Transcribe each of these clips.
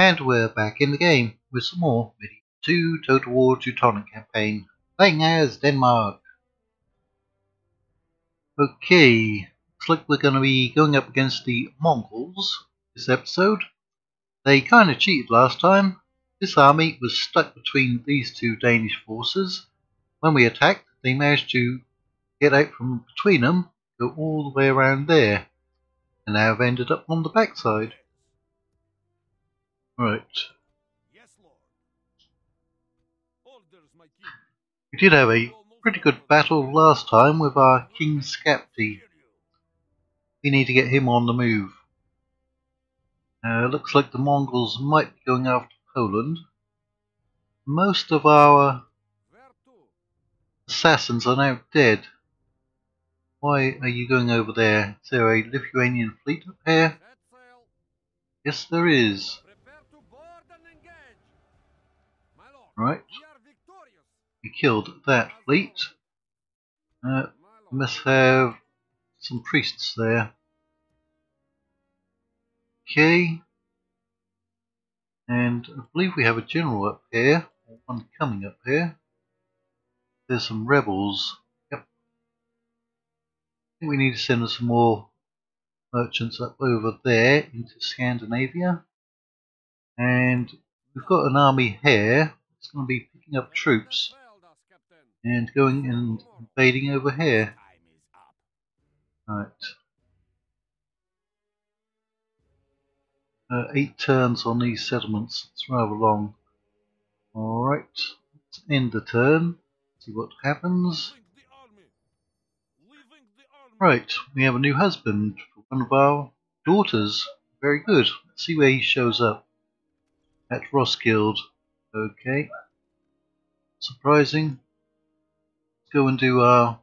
And we're back in the game with some more Medieval 2 Total War Teutonic campaign, playing as Denmark. Okay, looks like we're going to be going up against the Mongols this episode. They kind of cheated last time. This army was stuck between these two Danish forces. When we attacked, they managed to get out from between them, go all the way around there, and now have ended up on the backside. Right. Yes, Lord. Orders, my king. We did have a pretty good battle last time with our King Skapti. We need to get him on the move. Looks like the Mongols might be going after Poland. Most of our assassins are now dead. Why are you going over there? Is there a Lithuanian fleet up here? Yes, there is. Right. We killed that fleet. Must have some priests there. Okay. And I believe we have a general up here, or one coming up here. There's some rebels. Yep. I think we need to send some more merchants up over there into Scandinavia. And we've got an army here. It's going to be picking up troops and going and invading over here. Right. 8 turns on these settlements. It's rather long. Alright, let's end the turn. See what happens. Right, we have a new husband for one of our daughters. Very good. Let's see where he shows up. At Roskilde. Okay. Surprising. Let's go and do our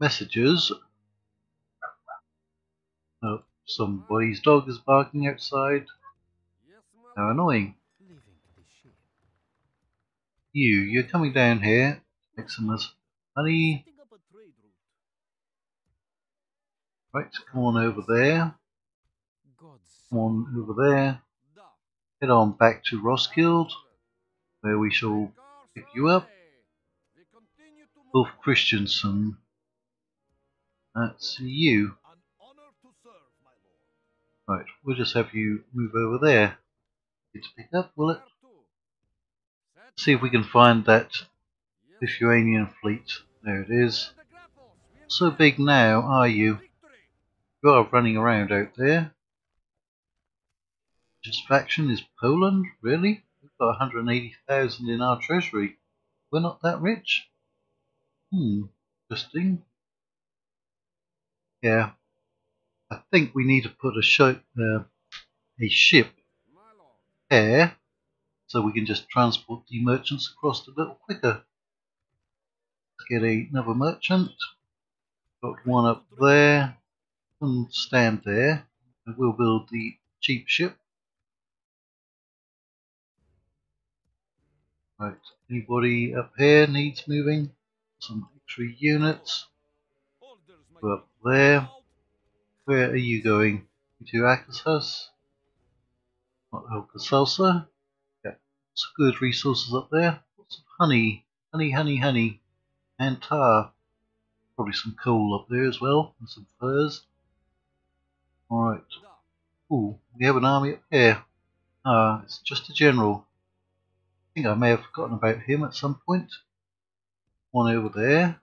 messages. Oh, somebody's dog is barking outside. How annoying. You're coming down here. Make some money. Right, come on over there. Come on over there. Head on back to Roskilde, where we shall pick you up. Wolf Christiansen. That's you. Right, we'll just have you move over there. Get to pick up, will it? See if we can find that Lithuanian fleet. There it is. Not so big now, are you? You are running around out there. Faction is Poland, really? We've got 180,000 in our treasury. We're not that rich. Interesting. Yeah, I think we need to put a ship there, so we can just transport the merchants across a little quicker. Let's get another merchant. Got one up there. One stand there. And we'll build the cheap ship. Right, anybody up here needs moving? Some extra units. Go up there. Where are you going? You to Akershus? Not Alka-Seltzer. Yeah, some good resources up there. Lots of honey. Honey. And tar. Probably some coal up there as well. And some furs. Alright. Ooh, we have an army up here. It's just a general. I think I may have forgotten about him at some point. One over there.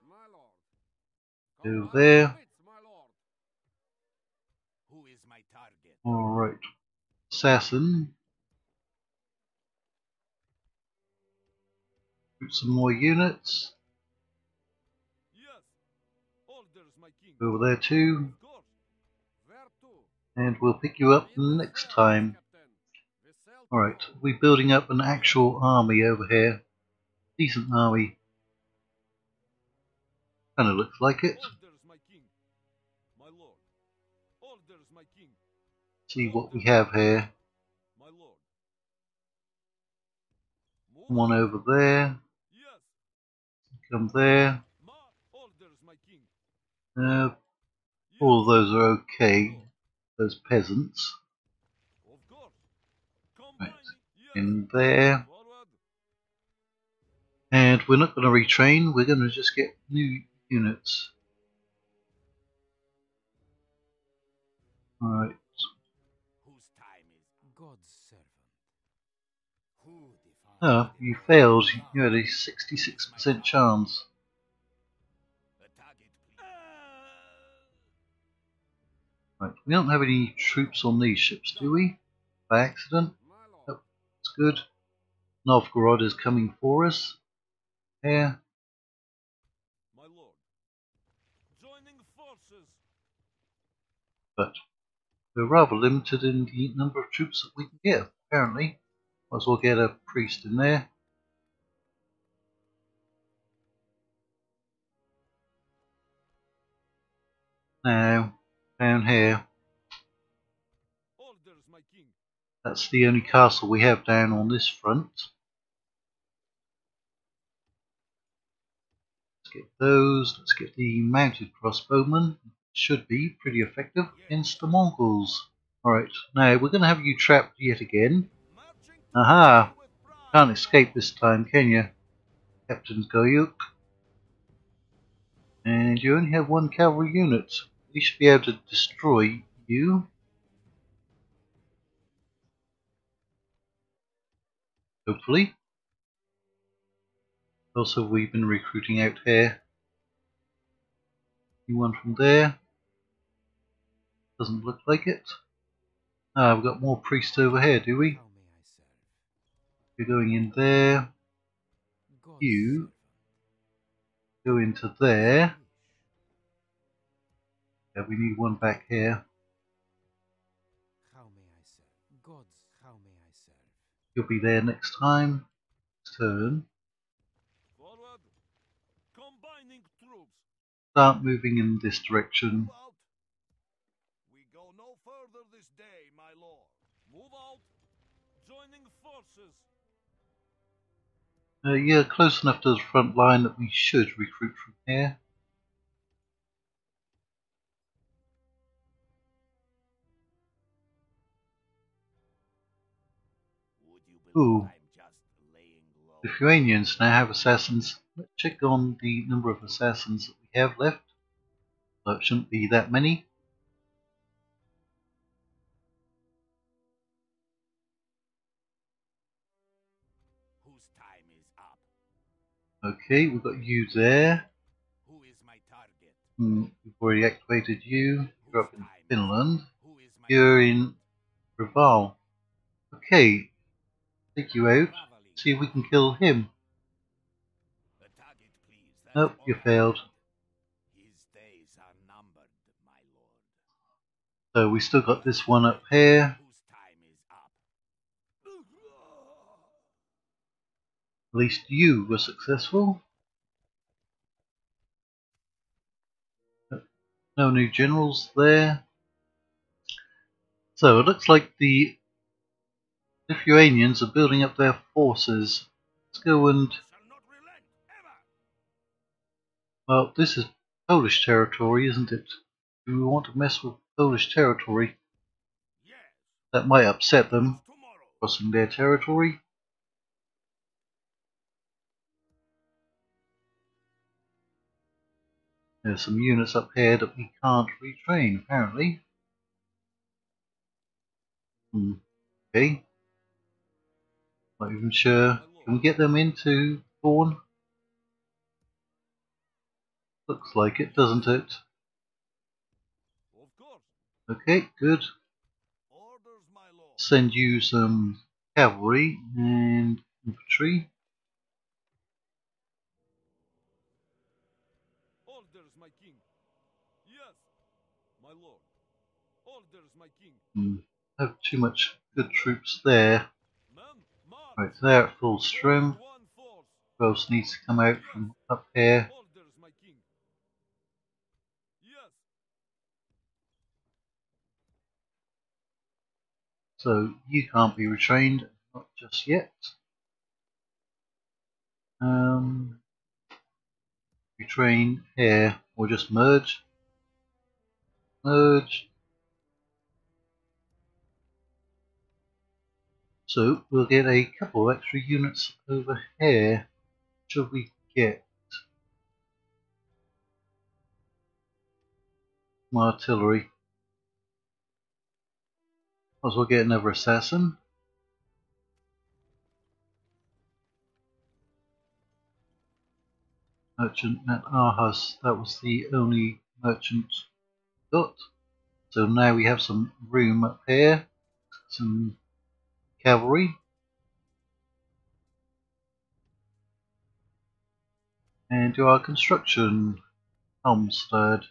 Over there. Alright. Assassin. Put some more units. Over there too. And we'll pick you up next time. Alright, we're building up an actual army over here. Decent army. Kinda looks like it. See what we have here. One over there. Come there. All of those are okay. those peasants. Right, in there. And we're not going to retrain, we're going to just get new units. Alright. Oh, you failed. You had a 66% chance. Right, we don't have any troops on these ships, do we? By accident? Nope, that's good. Novgorod is coming for us. Here. But we're rather limited in the number of troops that we can get, apparently. Might as well get a priest in there. Now, down here. That's the only castle we have down on this front. Let's get those. Let's get the mounted crossbowmen. Should be pretty effective against the Mongols. Alright, now we're going to have you trapped yet again. Aha! Can't escape this time, can you, Captain Goyuk? And you only have one cavalry unit. We should be able to destroy you. Hopefully. Also, we've been recruiting out here. You one from there. Doesn't look like it. Ah, we've got more priests over here, do we? You're going in there. You go into there. Yeah, we need one back here. You'll be there next time. Next turn. Start moving in this direction. We go no further this day, my lord. Move out. Joining forces. Yeah, close enough to the front line that we should recruit from here. Ooh. The Lithuanians now have assassins. Let's check on the number of assassins that we have left. That shouldn't be that many. Okay, we've got you there. Who is my target? We've already activated you. You're up in Finland. You're in Reval. Okay, take you out. See if we can kill him. Nope, you failed. His days are numbered, my lord. So we still got this one up here. At least you were successful. No new generals there. So it looks like the Lithuanians are building up their forces. Let's go and... Well, this is Polish territory, isn't it? Do we want to mess with Polish territory? That might upset them, crossing their territory. There's some units up here that we can't retrain, apparently. Okay. Not even sure. Can we get them into Thorn? Looks like it, doesn't it? Okay, good. Send you some cavalry and infantry. Have too much good troops there. Right, they're at full strength. Who else needs to come out from up here? So you can't be retrained, not just yet. Retrain here, or just merge. Merge. So we'll get a couple of extra units over here. Should we get artillery? Might as well get another assassin. Merchant at Aarhus, that was the only merchant got. So now we have some room up here, some cavalry. And do our construction, Helmsted.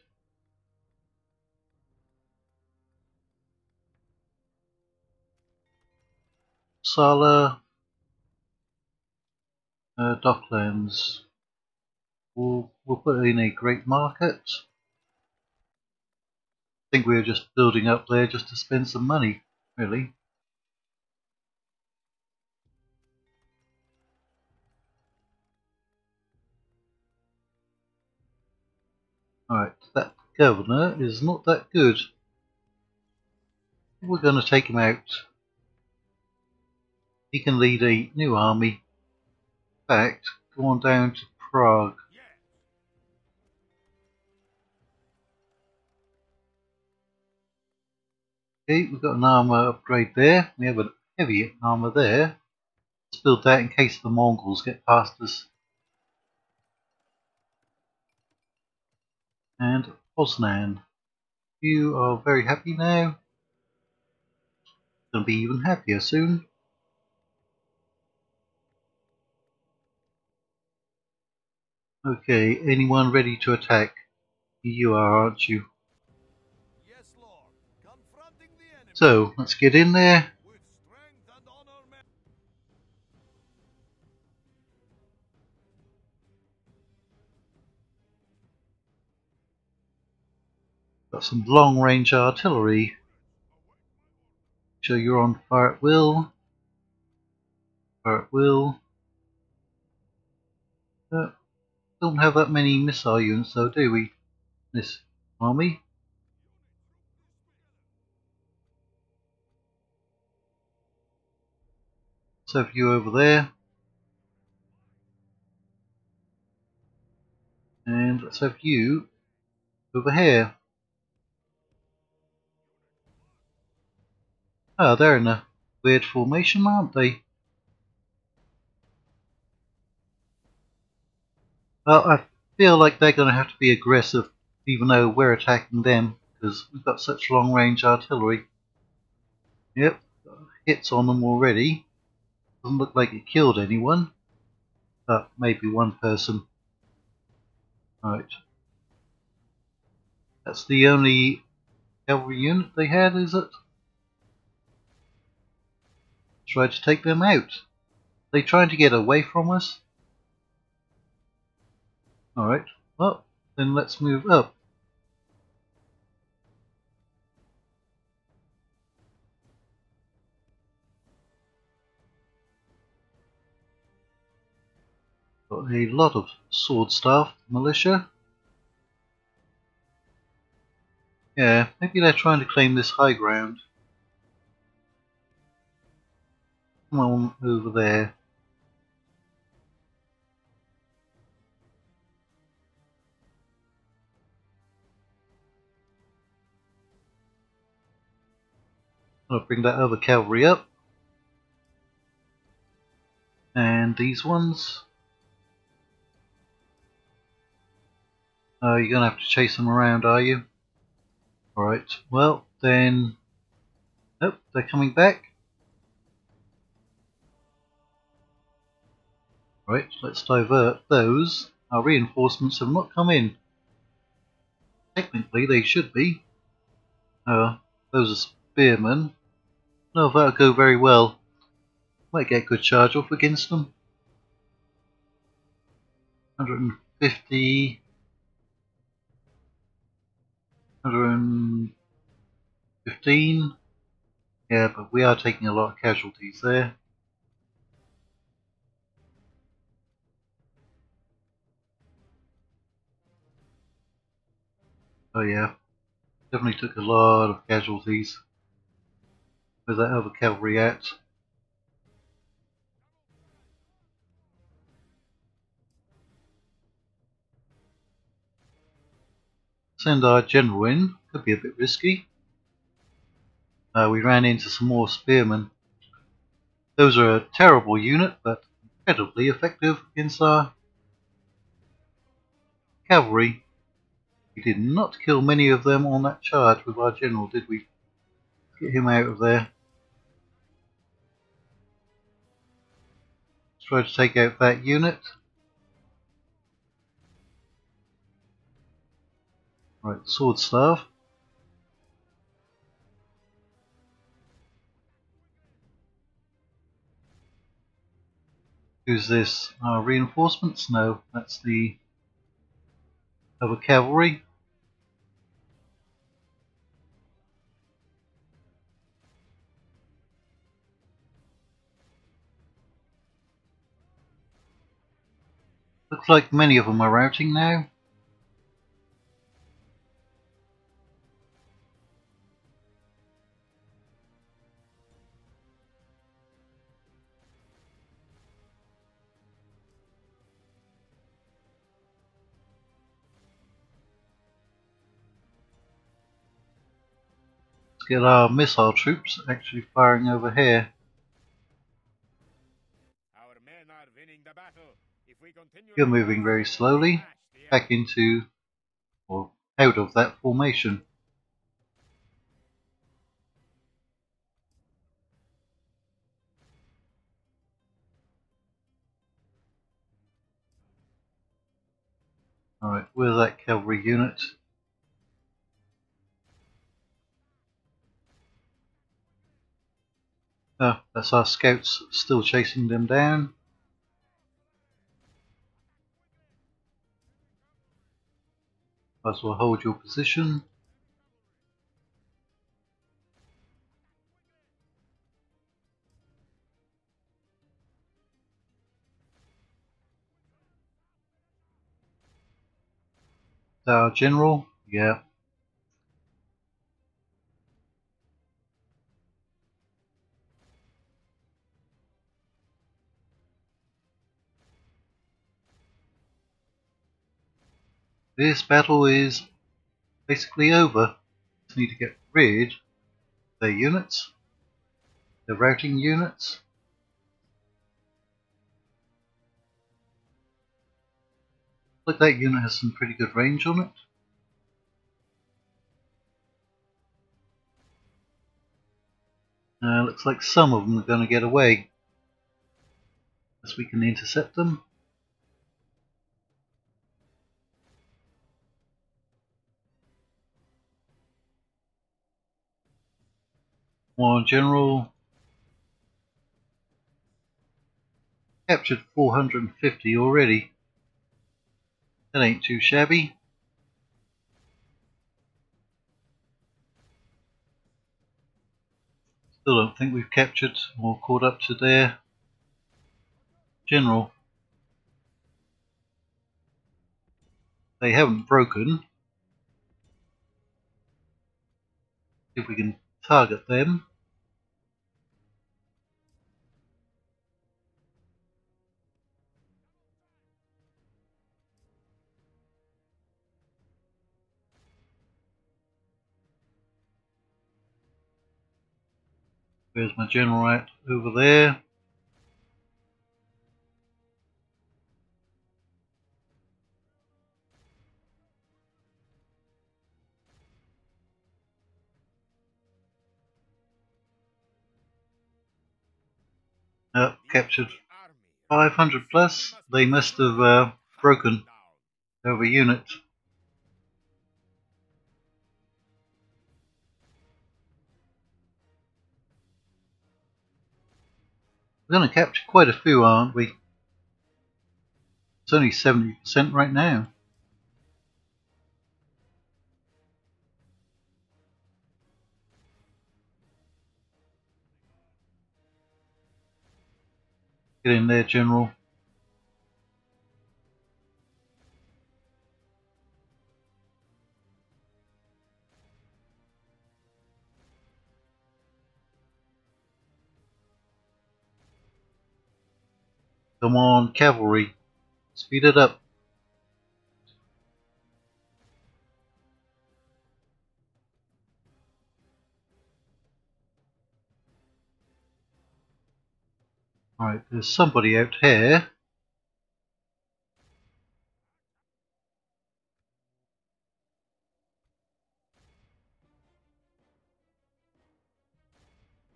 Sala, Docklands. We'll put in a great market. I think we're just building up there just to spend some money, really. Alright, that governor is not that good. We're going to take him out. He can lead a new army. In fact, go on down to Prague. Okay, we've got an armour upgrade there. We have a heavy armour there. Let's build that in case the Mongols get past us. And Poznan. You are very happy now. Gonna be even happier soon. Okay, anyone ready to attack? You are, aren't you? So, let's get in there. Got some long-range artillery. So you're on fire at will. Fire at will. Don't have that many missile units though, do we? This army. So if you over there, and let's have you over here. Ah, oh, they're in a weird formation, aren't they? Well, I feel like they're going to have to be aggressive, even though we're attacking them, because we've got such long-range artillery. Yep, hits on them already. Doesn't look like it killed anyone, but maybe one person. Right. That's the only cavalry unit they had, is it? Try to take them out. Are they trying to get away from us? Alright, well, then let's move up. Got a lot of sword staff militia. Yeah, maybe they're trying to claim this high ground. Come on over there. I'll bring that other cavalry up. And these ones. You're going to have to chase them around, are you? Alright, well then... Nope, they're coming back. Alright, let's divert those. Our reinforcements have not come in. Technically, they should be. Those are spearmen. No, that'll go very well. Might get a good charge off against them. 150... 115. Yeah, but we are taking a lot of casualties there. Oh yeah, definitely took a lot of casualties. Where's that other cavalry at? send our general in. Could be a bit risky. We ran into some more spearmen. Those are a terrible unit, but incredibly effective against our cavalry. We did not kill many of them on that charge with our general, did we? Get him out of there. Let's try to take out that unit. Right, sword staff. Who's this? Our reinforcements? No, that's the other cavalry. Looks like many of them are routing now. Get our missile troops actually firing over here. Our men are winning the battle. If we continue, you're moving very slowly back into or out of that formation. Alright, where's that cavalry unit? Oh, that's our scouts still chasing them down. Might as well hold your position. Is that our general? Yeah. This battle is basically over. Just need to get rid of their units, the routing units. Look, that unit has some pretty good range on it. Looks like some of them are going to get away, unless we can intercept them. More general captured 450 already. That ain't too shabby. Still don't think we've captured or caught up to their general. They haven't broken. If we can target them. Where's my general at? Over there. Captured 500 plus. They must have broken over unit. We're going to capture quite a few, aren't we? It's only 70% right now. Get in there, general. Come on, cavalry. Speed it up. Right, there's somebody out here.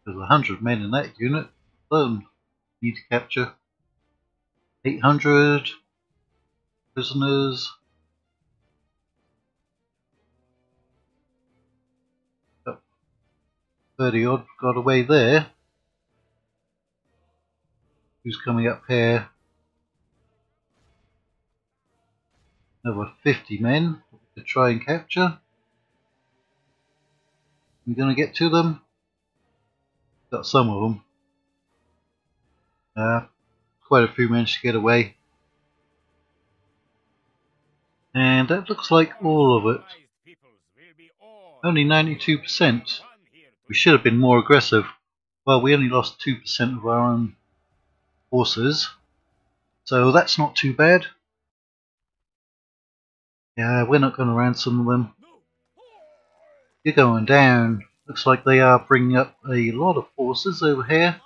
There's 100 men in that unit alone. Need to capture 800 prisoners. Oh, 30 odd got away there. Who's coming up here? Another 50 men to try and capture. We're going to get to them. Got some of them. Quite a few managed to get away. And that looks like all of it. Only 92%. We should have been more aggressive. Well, we only lost 2% of our own horses, so that's not too bad. Yeah, we're not going to ransom them. You're going down. Looks like they are bringing up a lot of horses over here.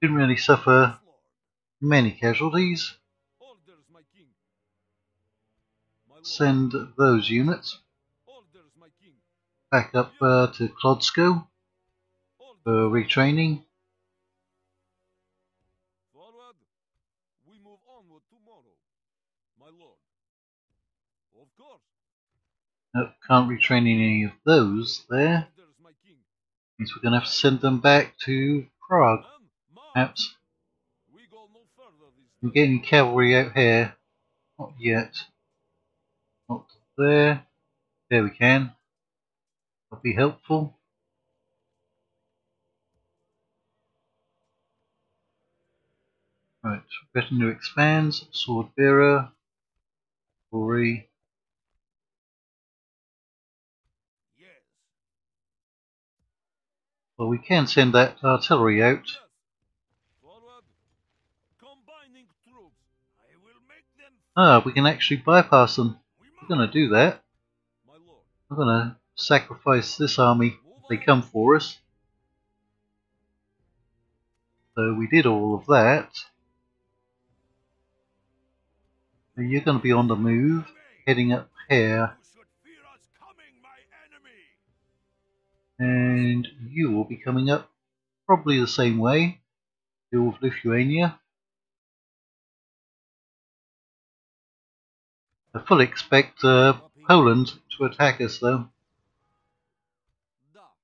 Didn't really suffer many casualties. Send those units back up to Klodsko. For retraining. Forward. We move onward tomorrow, my lord. Of course. Nope, can't retrain any of those there. Means we're gonna have to send them back to Prague. Perhaps. We're getting cavalry out here. Not yet. Not there. There we can. That'll be helpful. Right, retinue expands, sword bearer, cavalry. Yes. Well, we can send that artillery out. Yes. Forward. Combining troops. I will make them. Ah, we can actually bypass them. We're going to do that. We're going to sacrifice this army if they come for us. So we did all of that. You're going to be on the move, heading up here, and you will be coming up probably the same way, deal with Lithuania. I fully expect Poland to attack us though.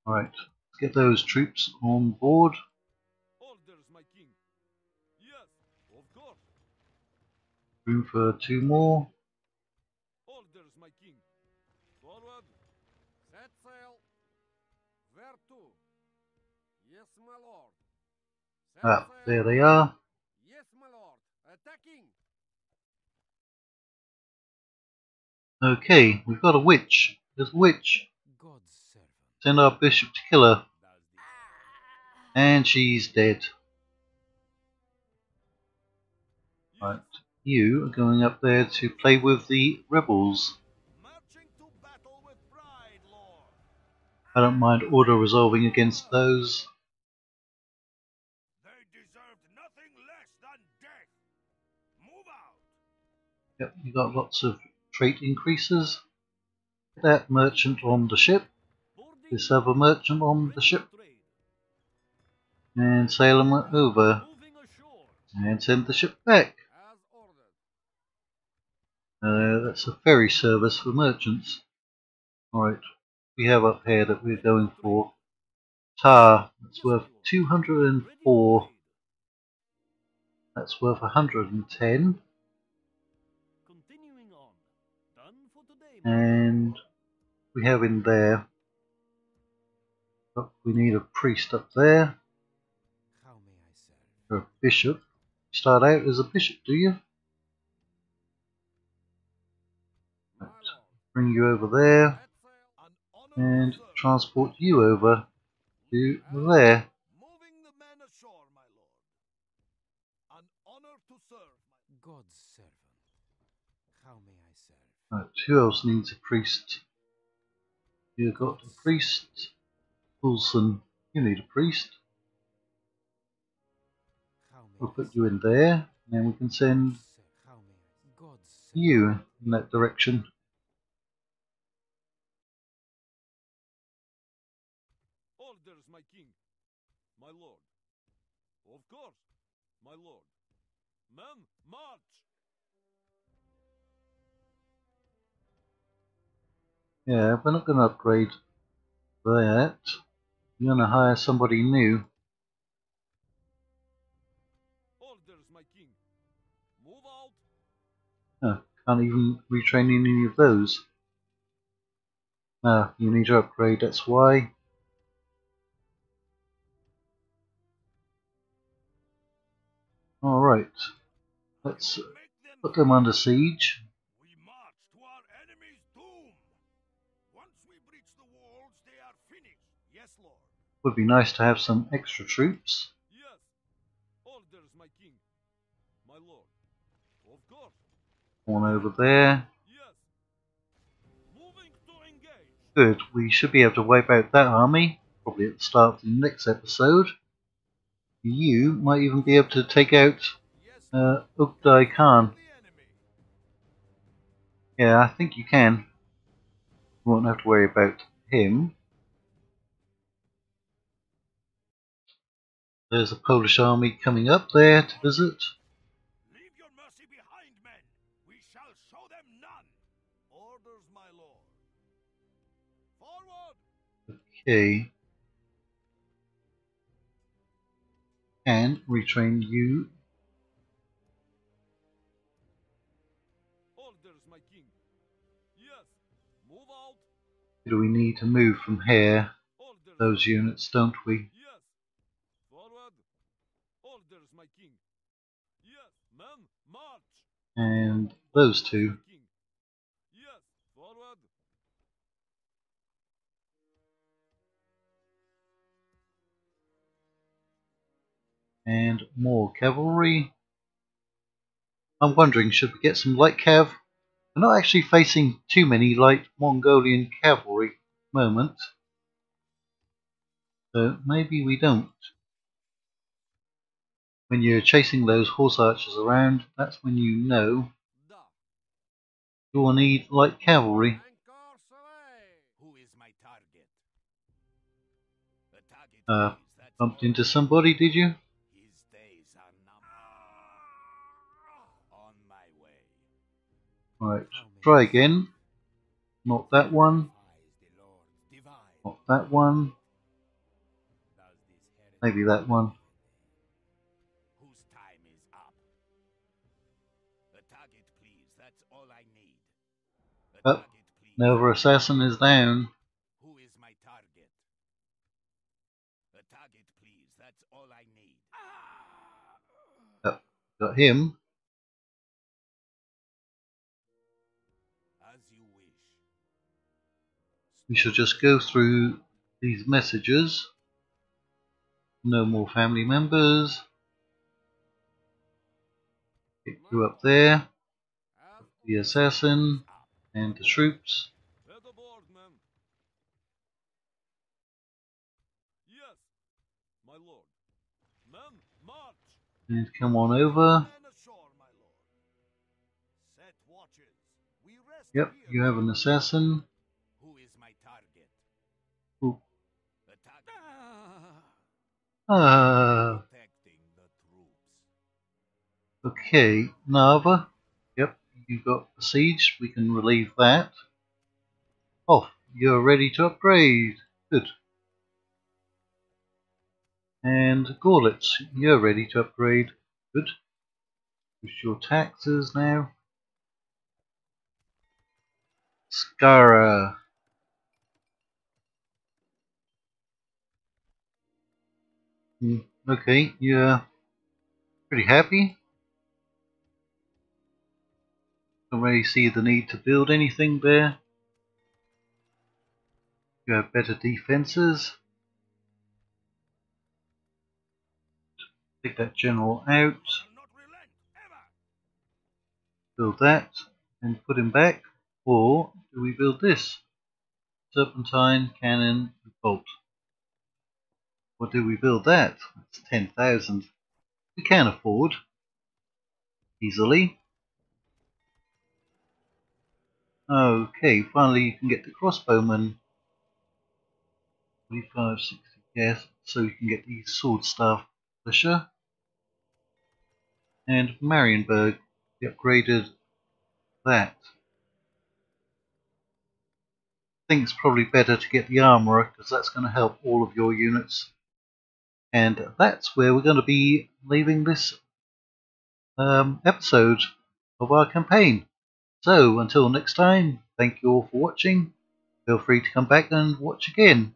Alright, let's get those troops on board. Room for two more. Orders, my king. Forward. Set sail. Where to? Yes, my lord. Ah, there they are. Yes, my lord. Attacking. Okay, we've got a witch. There's a witch. God's servant. Send our bishop to kill her. And she's dead. Right. You are going up there to play with the rebels. Marching to battle with pride, Lord. I don't mind auto-resolving against those. They deserved nothing less than death. Move out. Yep, you got lots of trait increases. Get that merchant on the ship. This other merchant on the ship. And sail them over. And send the ship back. That's a ferry service for merchants. Alright, we have up here that we're going for tar. That's worth 204. That's worth 110. And we have in there. Oh, we need a priest up there. Or a bishop. You start out as a bishop, do you? Bring you over there and transport you over to there. Right, who else needs a priest? You've got a priest. Wilson, you need a priest. We'll put you in there, and then we can send you in that direction. Orders, my king, my lord. Of course, my lord. Men, march! Yeah, we're not going to upgrade that. We're going to hire somebody new. Orders, my king. Move out. Oh, can't even retrain any of those. Ah, you need to upgrade, that's why. Alright, let's put them under siege. We march to our enemy's doom. Once we breach the walls, they are finished. Yes, Lord. Would be nice to have some extra troops. Yes. Orders, my king. My lord. Of course. One over there. Yes. Moving to engage. Good. We should be able to wipe out that army, probably at the start of the next episode. You might even be able to take out Ukdai Khan. Yeah, I think you can. You won't have to worry about him. There's a Polish army coming up there to visit. Leave your mercy behind, men. We shall show them none. Orders, my lord. Forward. Okay. And retrain you. Orders, my king. Yes. Move out. Do we need to move from here? Orders, those units, don't we? Yes. Forward. Orders, my king. Yes. Men, march. And those two. Yes. Forward. And more cavalry. I'm wondering, should we get some light cav? We're not actually facing too many light Mongolian cavalry at the moment. So maybe we don't. When you're chasing those horse archers around, that's when you know you'll need light cavalry. Who is my target? Bumped into somebody, did you? Right, try again. Not that one. Not that one. Maybe that one. Whose time is up? A target, please. That's all I need. Oh, Nova Assassin is down. Who is my target? A target, please. That's all I need. Got him. We shall just go through these messages. No more family members. Get you up there. The assassin and the troops. And come on over. Yep, you have an assassin. Okay, Narva. Yep, you've got the siege. We can relieve that. Oh, you're ready to upgrade. Good. And Gorlitz, you're ready to upgrade. Good. Push your taxes now. Skara. Okay, you're pretty happy. Don't really see the need to build anything there. You have better defenses. Take that general out. Build that and put him back. Or do we build this? Serpentine, cannon, and bolt. What do we build that? That's 10,000. we can afford easily. Okay, finally you can get the crossbowmen. 35, 60, yes, so you can get the sword staff militia. And Marienberg, we upgraded that. I think it's probably better to get the armourer because that's going to help all of your units. And that's where we're going to be leaving this episode of our campaign. So until next time, thank you all for watching. Feel free to come back and watch again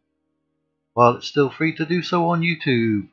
while it's still free to do so on YouTube.